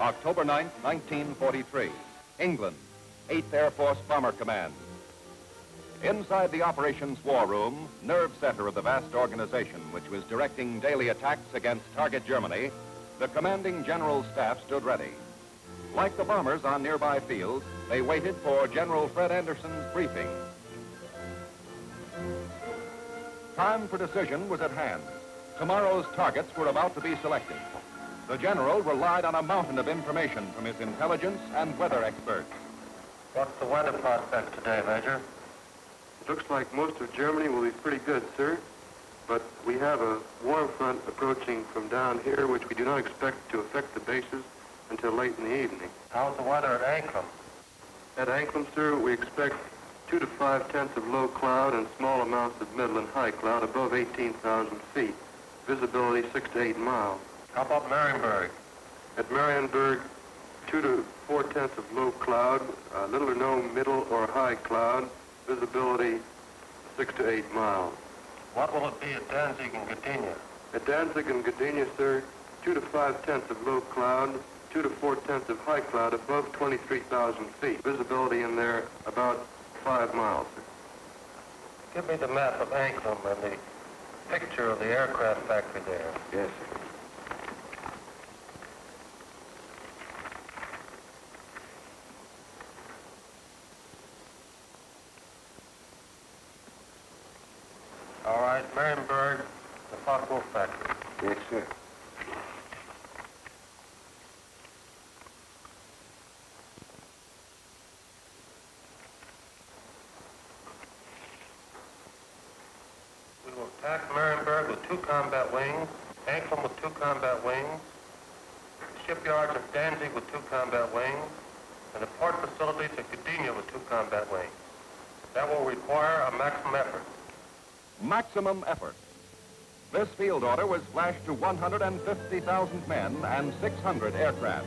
October 9, 1943, England, 8th Air Force Bomber Command. Inside the operations war room, nerve center of the vast organization which was directing daily attacks against target Germany, the commanding general staff stood ready. Like the bombers on nearby fields, they waited for General Fred Anderson's briefing. Time for decision was at hand. Tomorrow's targets were about to be selected. The general relied on a mountain of information from his intelligence and weather experts. What's the weather prospect today, Major? It looks like most of Germany will be pretty good, sir. But we have a warm front approaching from down here, which we do not expect to affect the bases until late in the evening. How's the weather at Anklam? At Anklam, sir, we expect 2 to 5/10 of low cloud and small amounts of middle and high cloud above 18,000 feet. Visibility 6 to 8 miles. How about Marienburg? At Marienburg, 2 to 4/10 of low cloud, little or no middle or high cloud. Visibility 6 to 8 miles. What will it be at Danzig and Gdynia? At Danzig and Gdynia, sir, 2 to 5/10 of low cloud, 2 to 4/10 of high cloud above 23,000 feet. Visibility in there about 5 miles. Give me the map of Anklam and the picture of the aircraft factory there. Yes, sir. All right, Marienburg, the Focke-Wulf factory. Yes, sir. Attack Marienburg with 2 combat wings, Anklam with 2 combat wings, shipyards of Danzig with 2 combat wings, and the port facilities at Cadenia with 2 combat wings. That will require a maximum effort. Maximum effort. This field order was flashed to 150,000 men and 600 aircraft.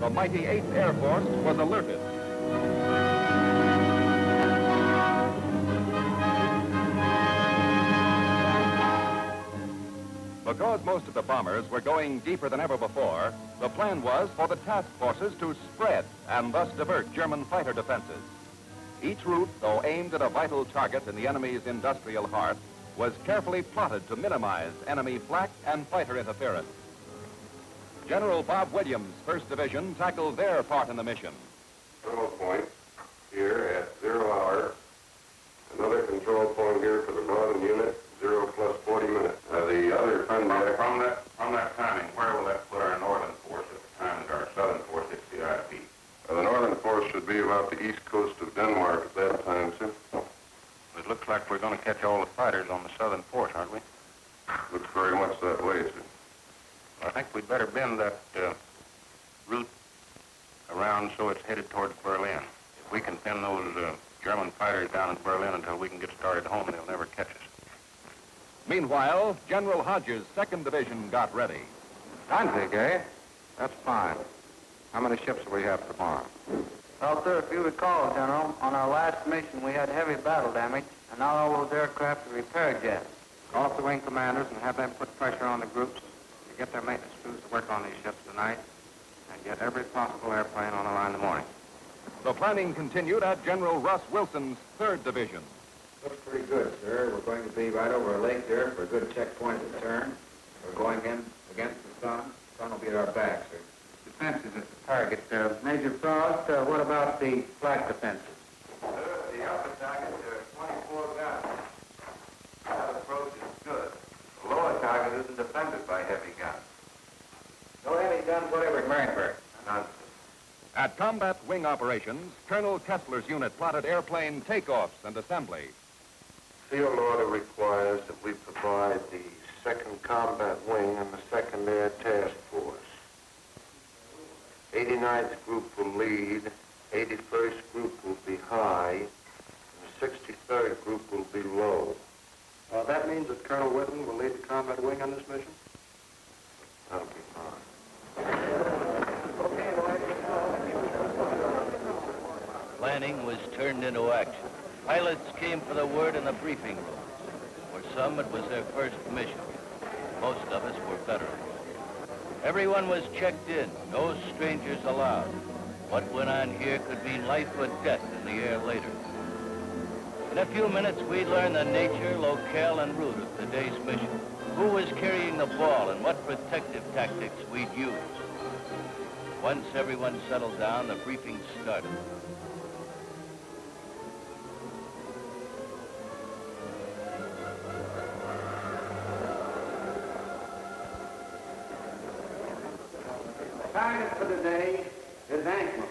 The mighty 8th Air Force was alerted. Because most of the bombers were going deeper than ever before, the plan was for the task forces to spread and thus divert German fighter defenses. Each route, though aimed at a vital target in the enemy's industrial heart, was carefully plotted to minimize enemy flak and fighter interference. General Bob Williams' 1st Division tackled their part in the mission. Control point here at 0 hour. Another control point here for the Northern unit. 0 plus 40 minutes. The other from that timing, where will that put our northern force at the time that our southern force hits the IP? The northern force should be about the east coast of Denmark at that time, sir. It looks like we're going to catch all the fighters on the southern force, aren't we? Looks very much that way, sir. I think we'd better bend that route around so it's headed toward Berlin. If we can pin those German fighters down in Berlin until we can get started home, they'll never catch us. Meanwhile, General Hodges' 2nd Division got ready. Danzig, eh? That's fine. How many ships do we have tomorrow? Well, sir, if you recall, General, on our last mission we had heavy battle damage, and not all those aircraft are repair jets. Call up the wing commanders and have them put pressure on the groups to get their maintenance crews to work on these ships tonight and get every possible airplane on the line in the morning. The planning continued at General Russ Wilson's 3rd Division. Looks pretty good, sir. We're going to be right over a lake there for a good checkpoint to turn. We're going in against the sun. The sun will be at our back, sir. Defenses at the target, sir. Major Frost, what about the flag defenses? Sir, the upper target, there are 24 guns. That approach is good. The lower target isn't defended by heavy guns. No heavy guns whatever at Marienburg. Nonsense. At combat wing operations, Colonel Kessler's unit plotted airplane takeoffs and assembly. Field order requires that we provide the 2nd Combat Wing and the 2nd Air Task Force. 89th Group will lead, 81st Group will be high, and the 63rd Group will be low. That means that Colonel Whitman will lead the Combat Wing on this mission? That'll be fine. Planning was turned into action. Pilots came for the word in the briefing room. For some, it was their first mission. Most of us were veterans. Everyone was checked in, no strangers allowed. What went on here could mean life or death in the air later. In a few minutes, we learned the nature, locale, and route of today's mission, who was carrying the ball, and what protective tactics we'd use. Once everyone settled down, the briefing started. The target for today is Anklam.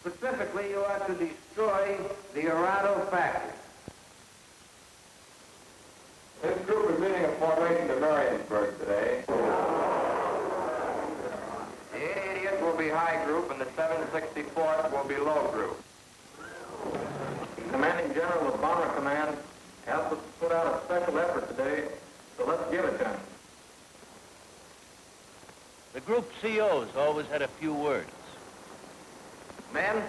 Specifically, you are to destroy the Arado factory. This group is leading a formation to Marienburg today. The 880th will be high group and the 764th will be low group. Commanding General of Bomber Command asked us to put out a special effort today, so let's give it to him. The group COs always had a few words. Men,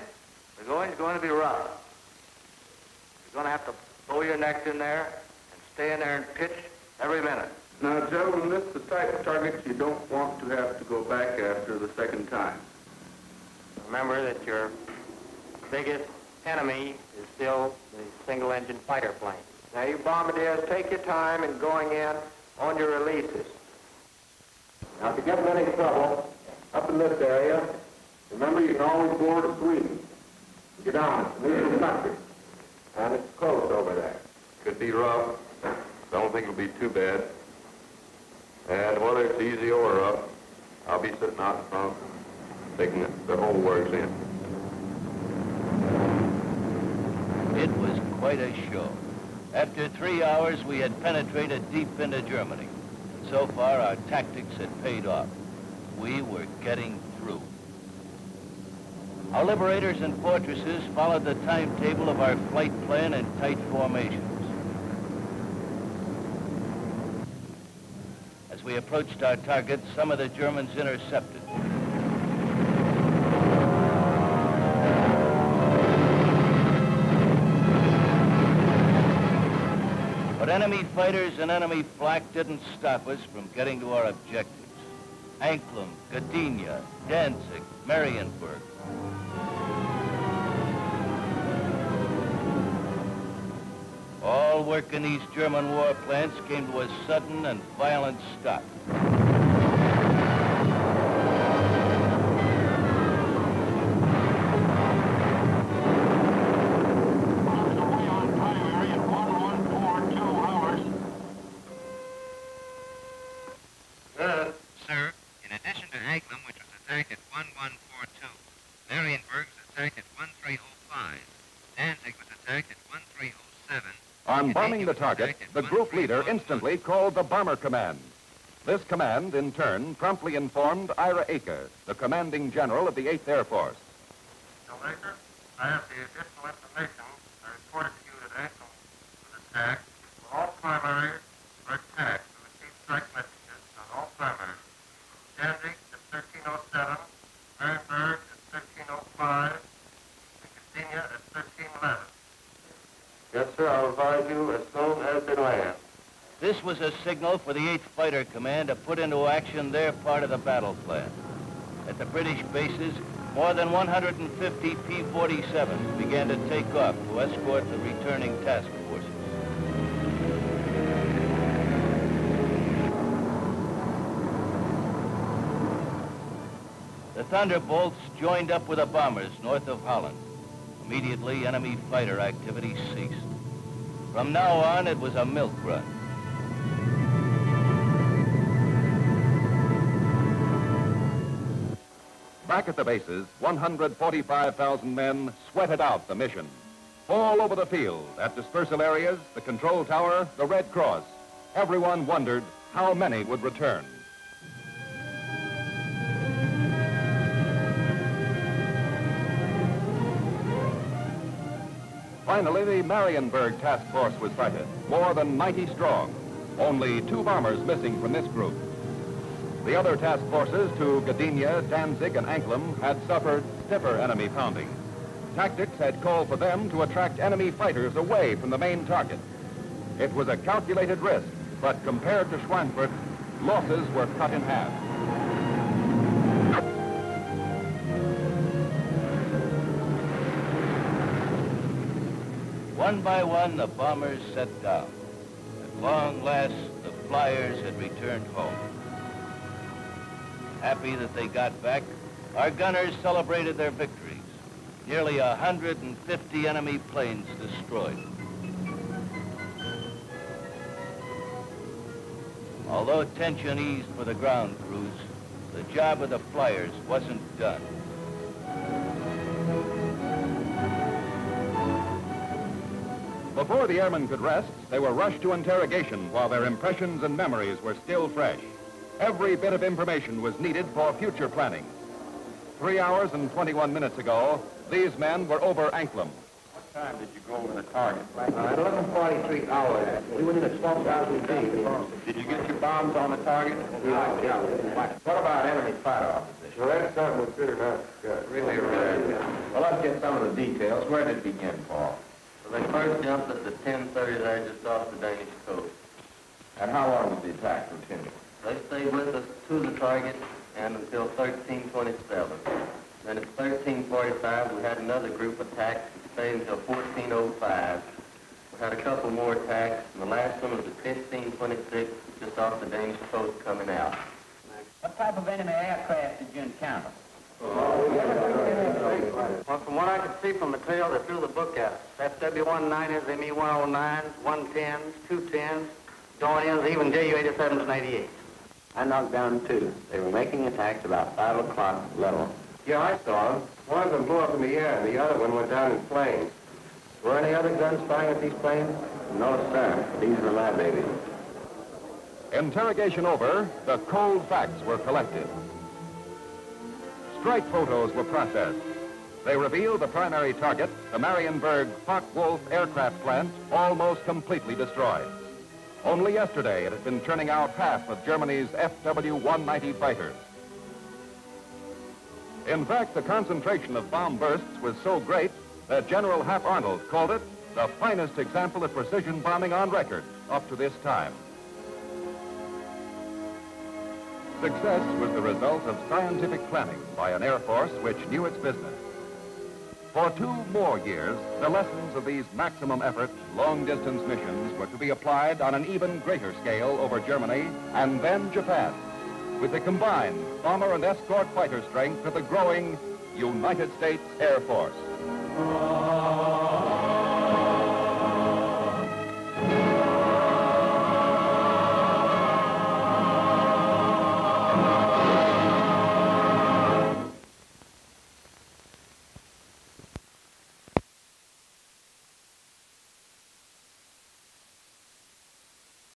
the going's going to be rough. You're going to have to blow your necks in there and stay in there and pitch every minute. Now, gentlemen, this is the type of targets you don't want to have to go back after the second time. Remember that your biggest enemy is still the single-engine fighter plane. Now, you bombardiers, take your time in going in on your releases. Now, if you get in any trouble up in this area, remember you can always go over to Sweden. Get down, leave the country. And it's close over there. Could be rough. Don't think it'll be too bad. And whether it's easy or rough, I'll be sitting out in front, taking the whole works in. It was quite a show. After 3 hours, we had penetrated deep into Germany. So far, our tactics had paid off. We were getting through. Our Liberators and Fortresses followed the timetable of our flight plan in tight formations. As we approached our target, some of the Germans intercepted. But enemy fighters and enemy flak didn't stop us from getting to our objectives. Anklam, Gdynia, Danzig, Marienburg. All work in these German war plants came to a sudden and violent stop. On bombing the target, the group leader instantly called the Bomber Command. This command, in turn, promptly informed Ira Aker, the commanding general of the 8th Air Force. General Aker, I have the additional information I reported to you that Anklam was attacked. All primaries were attacked and received strike messages on all primaries. Danzig at 1307, Marienburg at 1305, and Cadenia at 1311. Yes, sir, I'll advise you as soon as they land. This was a signal for the 8th Fighter Command to put into action their part of the battle plan. At the British bases, more than 150 P-47s began to take off to escort the returning task forces. The Thunderbolts joined up with the bombers north of Holland. Immediately, enemy fighter activity ceased. From now on, it was a milk run. Back at the bases, 145,000 men sweated out the mission. All over the field, at dispersal areas, the control tower, the Red Cross, everyone wondered how many would return. Finally, the Marienburg task force was sighted, more than 90 strong. Only 2 bombers missing from this group. The other task forces to Gdynia, Danzig, and Anklam had suffered stiffer enemy pounding. Tactics had called for them to attract enemy fighters away from the main target. It was a calculated risk, but compared to Schweinfurt, losses were cut in half. One by one, the bombers set down. At long last, the flyers had returned home. Happy that they got back, our gunners celebrated their victories. Nearly 150 enemy planes destroyed. Although tension eased for the ground crews, the job of the flyers wasn't done. Before the airmen could rest, they were rushed to interrogation while their impressions and memories were still fresh. Every bit of information was needed for future planning. 3 hours and 21 minutes ago, these men were over Anklam. What time did you go over the target? At 11:43 hours. We went in at 12,000 feet. Did you get your bombs on the target? Yeah. What about enemy fire officers? Well, that time was good enough. Good. Really, really good. Well, let's get some of the details. Where did it begin, Paul? Well, they first jumped at the 10:30 there just off the Danish coast. And how long was the attack continue? They stayed with us to the target and until 13:27. Then at 13:45, we had another group attack that stayed until 14:05. We had a couple more attacks, and the last one was at 15:26, just off the Danish coast coming out. What type of enemy aircraft did you encounter? Well, from what I could see from the trail, they threw the book at us. That's Fw 190s, the Me 109s, 110s, 210s, Dorniers, even Ju 87s and 88s. I knocked down two. They were making attacks about 5 o'clock level. Yeah, I saw them. One of them blew up in the air, and the other one went down in flames. Were any other guns firing at these planes? No, sir. These were my babies. Interrogation over, the cold facts were collected. Strike photos were processed. They revealed the primary target, the Marienburg Focke-Wulf aircraft plant, almost completely destroyed. Only yesterday, it had been turning out half of Germany's Fw 190 fighters. In fact, the concentration of bomb bursts was so great that General Hap Arnold called it the finest example of precision bombing on record up to this time. Success was the result of scientific planning by an Air Force which knew its business. For 2 more years, the lessons of these maximum effort, long-distance missions were to be applied on an even greater scale over Germany and then Japan, with the combined bomber and escort fighter strength of the growing United States Air Force.